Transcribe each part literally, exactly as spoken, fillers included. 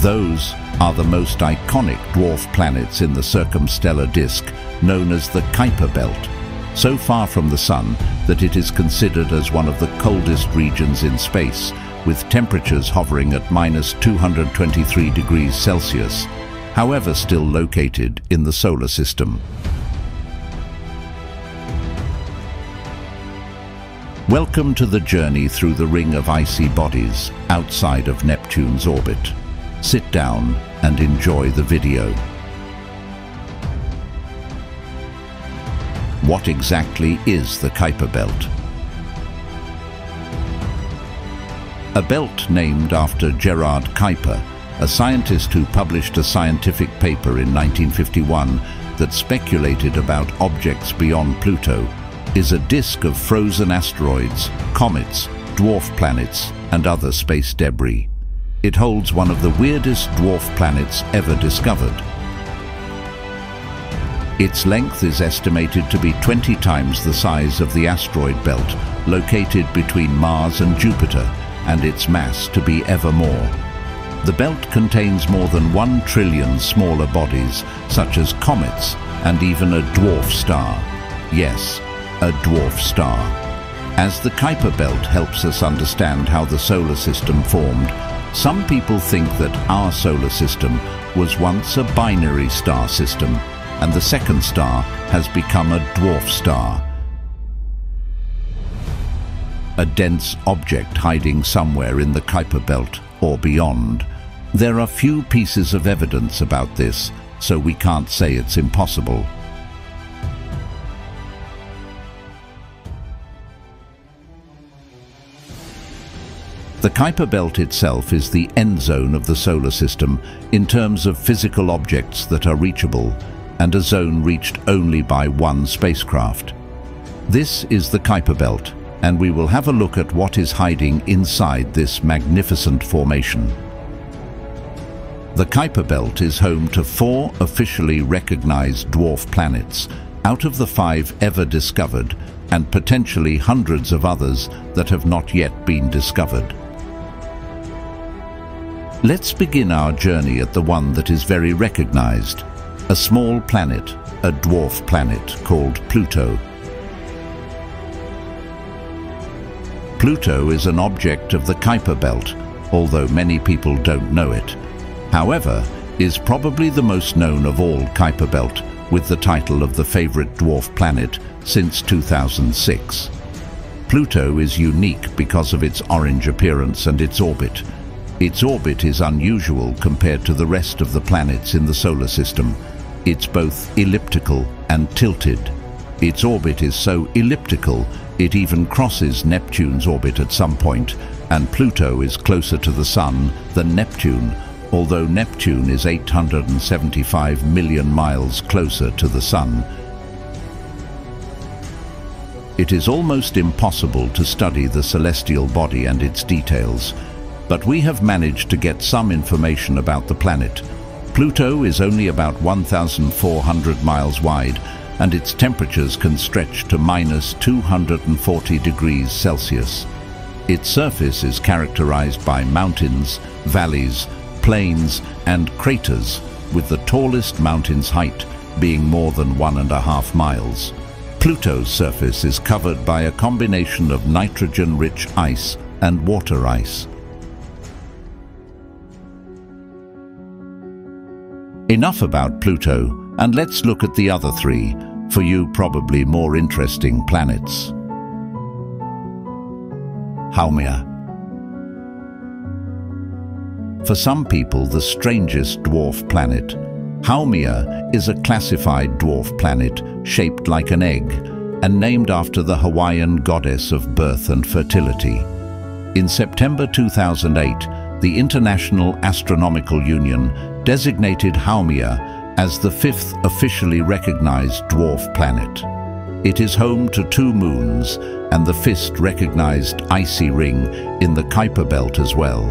Those are the most iconic dwarf planets in the circumstellar disk, known as the Kuiper Belt, so far from the Sun that it is considered as one of the coldest regions in space, with temperatures hovering at minus two hundred twenty-three degrees Celsius, however still located in the solar system. Welcome to the journey through the ring of icy bodies outside of Neptune's orbit. Sit down and enjoy the video. What exactly is the Kuiper Belt? A belt named after Gerard Kuiper, a scientist who published a scientific paper in nineteen fifty-one that speculated about objects beyond Pluto, is a disk of frozen asteroids, comets, dwarf planets, and other space debris. It holds one of the weirdest dwarf planets ever discovered. Its length is estimated to be twenty times the size of the asteroid belt located between Mars and Jupiter, and its mass to be ever more. The belt contains more than one trillion smaller bodies, such as comets and even a dwarf star. Yes, a dwarf star. As the Kuiper Belt helps us understand how the solar system formed, some people think that our solar system was once a binary star system, and the second star has become a dwarf star. A dense object hiding somewhere in the Kuiper Belt or beyond. There are few pieces of evidence about this, so we can't say it's impossible. The Kuiper Belt itself is the end zone of the solar system in terms of physical objects that are reachable, and a zone reached only by one spacecraft. This is the Kuiper Belt, and we will have a look at what is hiding inside this magnificent formation. The Kuiper Belt is home to four officially recognized dwarf planets, out of the five ever discovered, and potentially hundreds of others that have not yet been discovered. Let's begin our journey at the one that is very recognized, a small planet, a dwarf planet called Pluto. Pluto is an object of the Kuiper Belt, although many people don't know it. However, is probably the most known of all Kuiper Belt, with the title of the favorite dwarf planet since two thousand six. Pluto is unique because of its orange appearance and its orbit. Its orbit is unusual compared to the rest of the planets in the solar system. It's both elliptical and tilted. Its orbit is so elliptical it even crosses Neptune's orbit at some point, and Pluto is closer to the Sun than Neptune, although Neptune is eight hundred seventy-five million miles closer to the Sun. It is almost impossible to study the celestial body and its details, but we have managed to get some information about the planet. Pluto is only about one thousand four hundred miles wide, and its temperatures can stretch to minus two hundred forty degrees Celsius. Its surface is characterized by mountains, valleys, plains, and craters, with the tallest mountain's height being more than one and a half miles. Pluto's surface is covered by a combination of nitrogen-rich ice and water ice. Enough about Pluto, and let's look at the other three, for you probably more interesting planets. Haumea. For some people, the strangest dwarf planet, Haumea is a classified dwarf planet shaped like an egg and named after the Hawaiian goddess of birth and fertility. In September two thousand eight, the International Astronomical Union designated Haumea as the fifth officially recognized dwarf planet. It is home to two moons and the fifth recognized icy ring in the Kuiper Belt as well,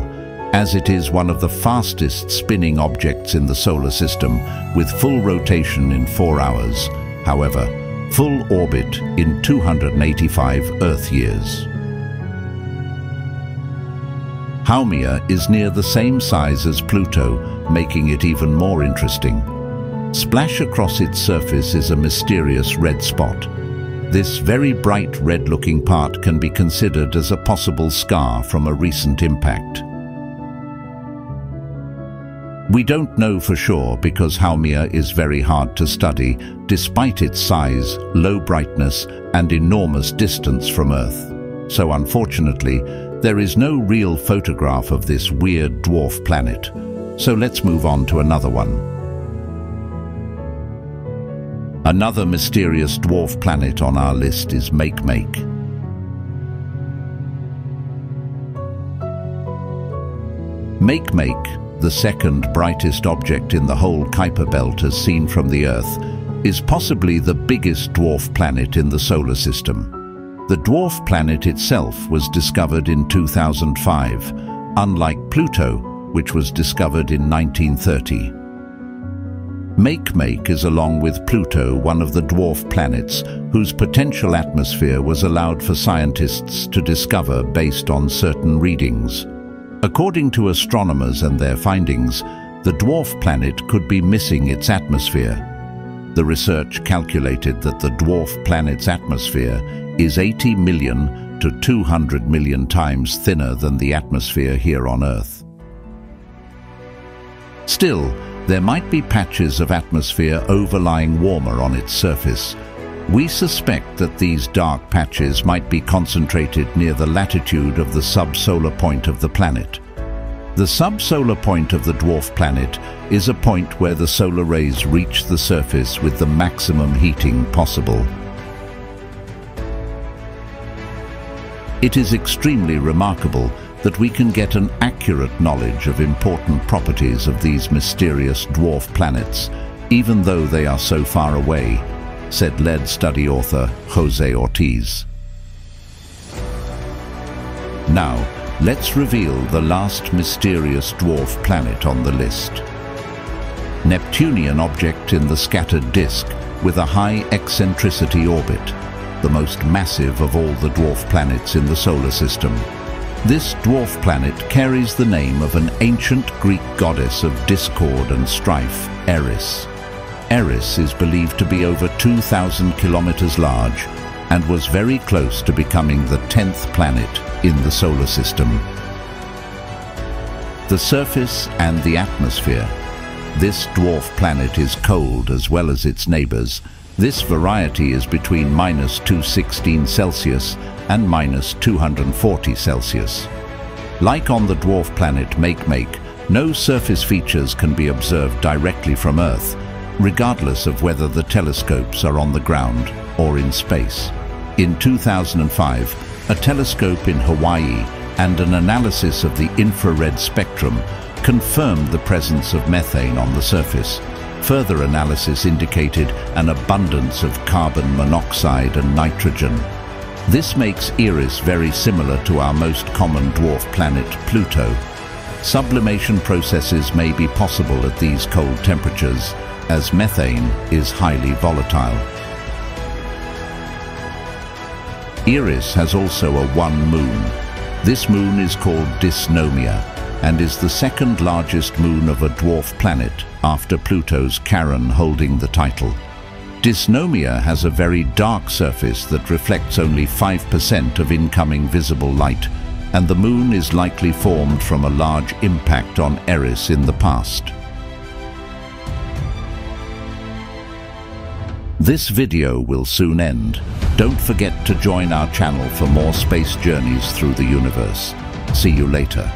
as it is one of the fastest spinning objects in the solar system, with full rotation in four hours, however, full orbit in two hundred eighty-five Earth years. Haumea is near the same size as Pluto, making it even more interesting. Splash across its surface is a mysterious red spot. This very bright red-looking part can be considered as a possible scar from a recent impact. We don't know for sure because Haumea is very hard to study, despite its size, low brightness, and enormous distance from Earth. So unfortunately, there is no real photograph of this weird dwarf planet. So let's move on to another one. Another mysterious dwarf planet on our list is Makemake. Makemake, the second brightest object in the whole Kuiper Belt as seen from the Earth, is possibly the biggest dwarf planet in the solar system. The dwarf planet itself was discovered in two thousand five, unlike Pluto, which was discovered in nineteen thirty. Makemake is, along with Pluto, one of the dwarf planets whose potential atmosphere was allowed for scientists to discover based on certain readings. According to astronomers and their findings, the dwarf planet could be missing its atmosphere. The research calculated that the dwarf planet's atmosphere is eighty million to two hundred million times thinner than the atmosphere here on Earth. Still, there might be patches of atmosphere overlying warmer on its surface. We suspect that these dark patches might be concentrated near the latitude of the subsolar point of the planet. The subsolar point of the dwarf planet is a point where the solar rays reach the surface with the maximum heating possible. It is extremely remarkable that we can get an accurate knowledge of important properties of these mysterious dwarf planets, even though they are so far away, said lead study author José Ortiz. Now, let's reveal the last mysterious dwarf planet on the list. Neptunian object in the scattered disk with a high eccentricity orbit, the most massive of all the dwarf planets in the solar system. This dwarf planet carries the name of an ancient Greek goddess of discord and strife, Eris. Eris is believed to be over two thousand kilometers large and was very close to becoming the tenth planet in the solar system. The surface and the atmosphere. This dwarf planet is cold as well as its neighbors. This variety is between minus two hundred sixteen Celsius and minus two hundred forty Celsius. Like on the dwarf planet Makemake, no surface features can be observed directly from Earth, regardless of whether the telescopes are on the ground or in space. In two thousand five, a telescope in Hawaii and an analysis of the infrared spectrum confirmed the presence of methane on the surface. Further analysis indicated an abundance of carbon monoxide and nitrogen. This makes Eris very similar to our most common dwarf planet, Pluto. Sublimation processes may be possible at these cold temperatures, as methane is highly volatile. Eris has also a one moon. This moon is called Dysnomia and is the second largest moon of a dwarf planet after Pluto's Charon, holding the title. Dysnomia has a very dark surface that reflects only five percent of incoming visible light, and the moon is likely formed from a large impact on Eris in the past. This video will soon end. Don't forget to join our channel for more space journeys through the universe. See you later.